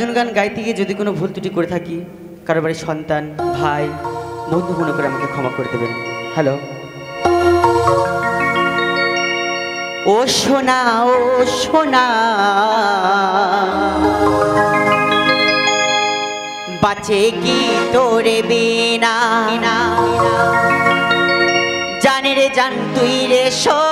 ভজন গান গাইতে গিয়ে যদি কোনো ভুল ত্রুটি করে থাকি, কারো বাড়ির সন্তান, ভাই, বন্ধু মনে করে আমাকে ক্ষমা করে দেবেন। হ্যালো। ও সোনা, ও সোনা, বাঁচে কি তোরে বিনা, জানে রে জান তুই রে সোনা,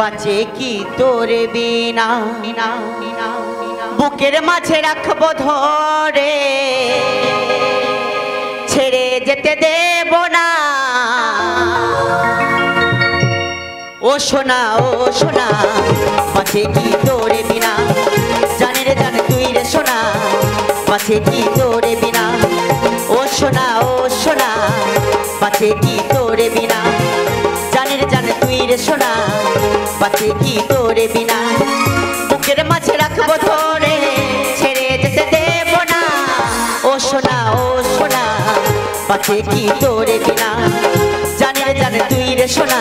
বাঁচে কি তোরে বিনা, বুকের মাঝে রাখবো ধরে, ছেড়ে যেতে দেব না। ও সোনা, ও সোনা, বাঁচে কি তোরে বিনা, জানে রে জানে তুই রে সোনা, বাঁচে কি তোরে বিনা। ও সোনা, ও সোনা, বাঁচে কি তোরে বিনা, জানে রে জানে তুই রে সোনা, বাঁচে কি তোরে বিনা। বুকের মাঝে রাখবো ধরে, ছেড়ে যেতে দেব না। ও সোনা, ও সোনা, বাঁচে কি তোরে বিনা, জানে রে জানে তুই রে সোনা,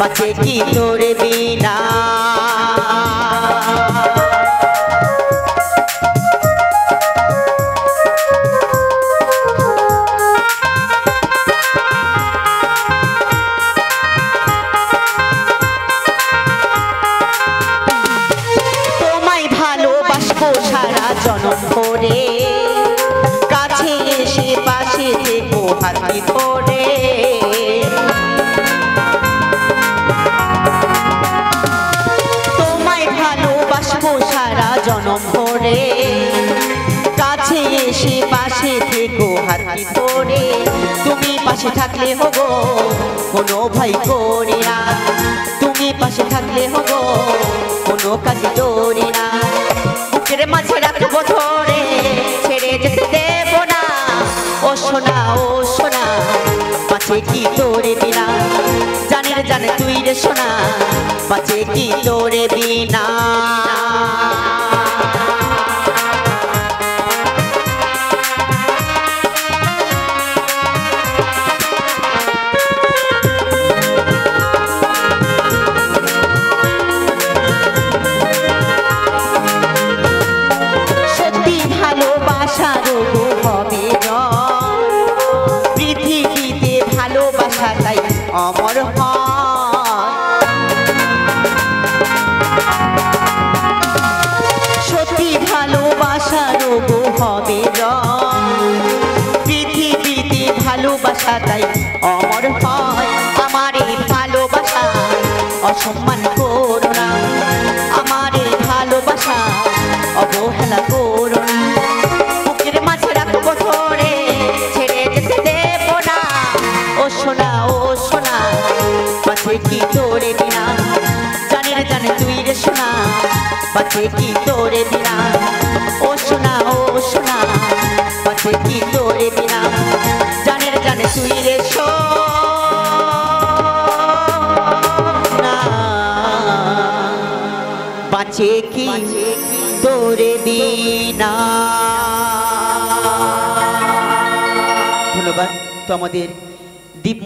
বাঁচে কি তোরে বিনা। তোমায় ভালোবাসবো সারা জনম ভরে, কাছে এসে পাশে থেকো হাতে ধরে। সারা জনম ভরে, কাছে এসে পাশে থেকো হাতে ধরে। তুমি পাশে থাকলে হবো কোনো ভয় করি না, তুমি পাশে থাকলে হবো কোনো কাজে ডরি না। বুকের মাঝে রাখবো ধরে, ছেড়ে যেতে দেব না। ও সোনা, ও সোনা, বাঁচে কি তোরে বিনা, জানে রে জানে তুই রে সোনা, বাঁচে কি তোরে বিনা। অমর সত্যি ভালোবাসার গো হবে পৃথিবীতে ভালোবাসা, তাই অমর হয়। আমার এই ভালোবাসা অসম্মান করো না, আমার এই ভালোবাসা অবহেলা করো না। বুকের মাঝে রাখবো ধরে, ছেড়ে যেতে দেব না। ও সোনা, ও সোনা, বাঁচে কি তোরে বিনা, জানে রে জানে তুই রে সোনা, বাঁচে কি তোরে বিনা। ও সোনা, ও সোনা, বাঁচে কি তোরে বিনা, জানে রে জানে তুই রে সোনা, বাঁচে কি তোরে বিনা। ধন্যবাদ। তো আমাদের দীপ